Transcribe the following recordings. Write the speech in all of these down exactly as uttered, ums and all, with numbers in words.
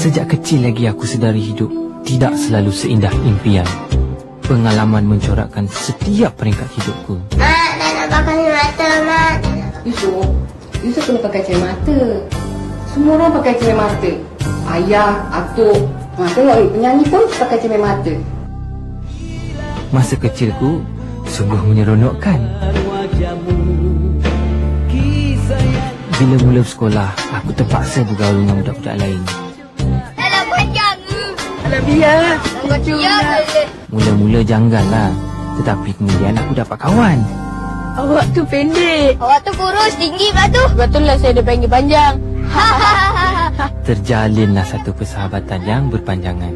Sejak kecil lagi aku sedari hidup tidak selalu seindah impian. Pengalaman mencorakkan setiap peringkat hidupku. Mak, tak nak pakai mata, Mak. Yusuf, Yusuf kena pakai cermata. Semua orang pakai cermata. Ayah, atuk. Ha, tengok ni, penyanyi pun pakai cermata. Masa kecilku sungguh menyeronokkan. Bila mula sekolah, aku terpaksa bergaul dengan budak-budak lain. Alhamdulillah, mula-mula janggal lah, tetapi kemudian aku dapat kawan. Awak tu pendek, awak tu kurus, tinggi pula tu. Betullah saya dah panggil panjang. Terjalinlah satu persahabatan yang berpanjangan.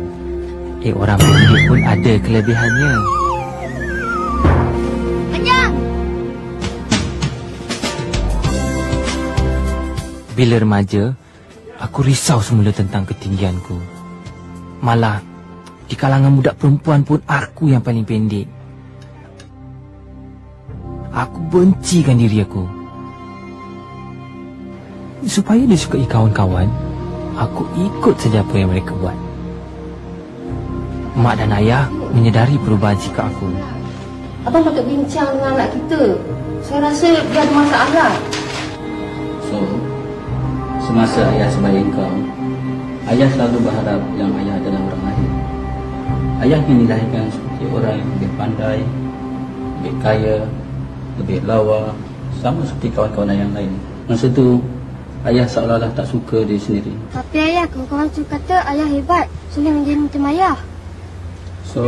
Eh, orang pendek pun ada kelebihannya. Panjang. Bila remaja, aku risau semula tentang ketinggianku. Malah, di kalangan budak perempuan pun aku yang paling pendek. Aku bencikan diri aku. Supaya disukai kawan-kawan, aku ikut saja apa yang mereka buat. Mak dan ayah menyedari perubahan sikap aku. Abang patut bincang dengan anak kita. Saya rasa dia ada masalah. So, semasa ayah sebagai kau, ayah selalu berharap yang ayah adalah orang lain. Ayah ingin dilahirkan seperti orang yang lebih pandai, lebih kaya, lebih lawa, sama seperti kawan-kawan yang lain. Masa tu, ayah seolah-olah tak suka diri sendiri. Tapi ayah, kawan-kawan tu kata ayah hebat, sulit menjadi macam ayah. So,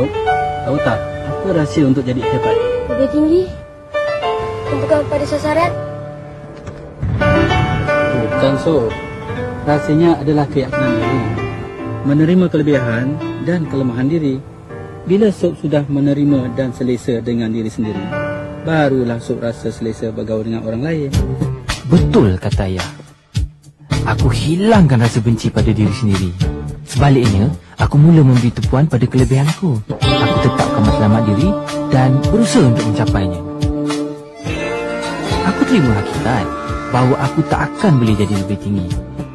tahu tak, apa rahsia untuk jadi hebat? Lebih tinggi, tumpukan pada sasaran. Bukan, so. Rahsianya adalah keyakinan diri, menerima kelebihan dan kelemahan diri. Bila Sob sudah menerima dan selesa dengan diri sendiri, barulah Sob rasa selesa bergaul dengan orang lain. Betul kata ayah. Aku hilangkan rasa benci pada diri sendiri. Sebaliknya, aku mula memberi tepuan pada kelebihanku. Aku tetapkan matlamat diri dan berusaha untuk mencapainya. Aku terima hakikat bahawa aku tak akan boleh jadi lebih tinggi.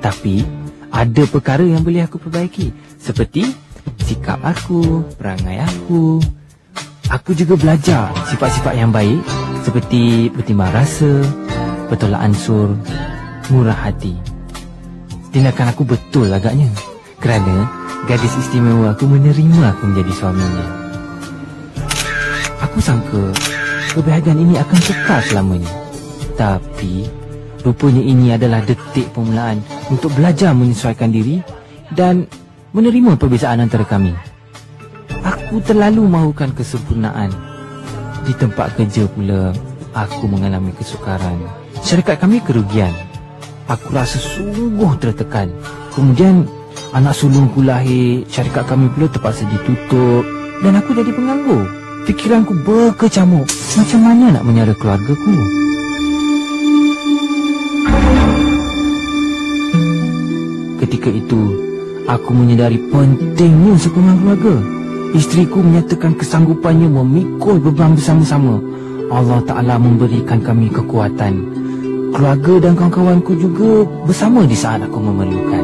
Tapi, ada perkara yang boleh aku perbaiki. Seperti, sikap aku, perangai aku. Aku juga belajar sifat-sifat yang baik. Seperti, bertimbang rasa, bertolak ansur, murah hati. Tindakan aku betul agaknya. Kerana, gadis istimewa aku menerima aku menjadi suaminya. Aku sangka, kebahagiaan ini akan kekal selamanya. Tapi, rupanya ini adalah detik permulaan untuk belajar menyesuaikan diri dan menerima perbezaan antara kami. Aku terlalu mahukan kesempurnaan. Di tempat kerja pula, aku mengalami kesukaran. Syarikat kami kerugian. Aku rasa sungguh tertekan. Kemudian, anak sulungku lahir, syarikat kami pula terpaksa ditutup dan aku jadi penganggur. Fikiranku berkecamuk. Macam mana nak menyara keluargaku? Ketika itu, aku menyedari pentingnya sokongan keluarga. Isteriku menyatakan kesanggupannya memikul beban bersama-sama. Allah Ta'ala memberikan kami kekuatan. Keluarga dan kawan-kawanku juga bersama di saat aku memerlukan.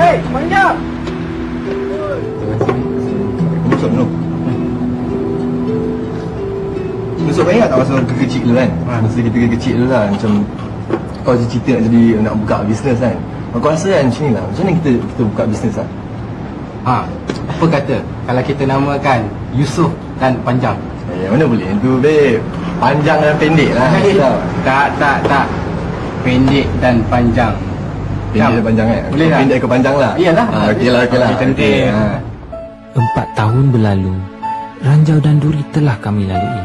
Hei, Manjang! Masuk penuh. Masuk banyak tak pasal kekecil tu kan? Masa kita kekecil tu lah, macam kau je cerita nak jadi, nak buka bisnes kan? Aku rasa kan macam ni lah, macam mana kita, kita buka bisnes lah? Ha, apa kata kalau kita namakan Yusuf dan Panjang? Eh, mana boleh tu babe? Panjang dan pendek lah. Tak, tak, tak. Pendek dan panjang. Pendek dan panjang kan? Boleh lah. Pendek ke panjang lah? Iyalah. Ha, okey lah, okey lah. Cantik. Empat tahun berlalu, ranjau dan duri telah kami lalui.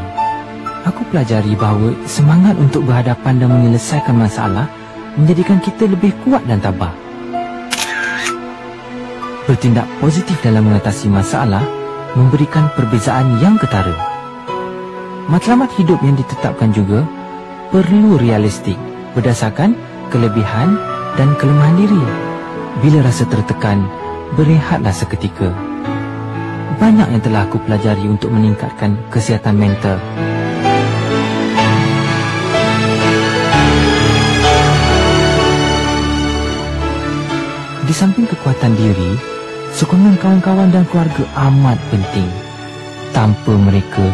Aku pelajari bahawa semangat untuk berhadapan dan menyelesaikan masalah menjadikan kita lebih kuat dan tabah. Bertindak positif dalam mengatasi masalah memberikan perbezaan yang ketara. Matlamat hidup yang ditetapkan juga perlu realistik berdasarkan kelebihan dan kelemahan diri. Bila rasa tertekan, berehatlah seketika. Banyak yang telah aku pelajari untuk meningkatkan kesihatan mental. samping kekuatan diri, sokongan kawan-kawan dan keluarga amat penting. Tanpa mereka,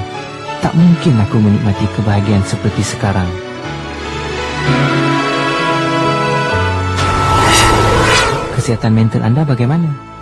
tak mungkin aku menikmati kebahagiaan seperti sekarang. Kesihatan mental anda bagaimana?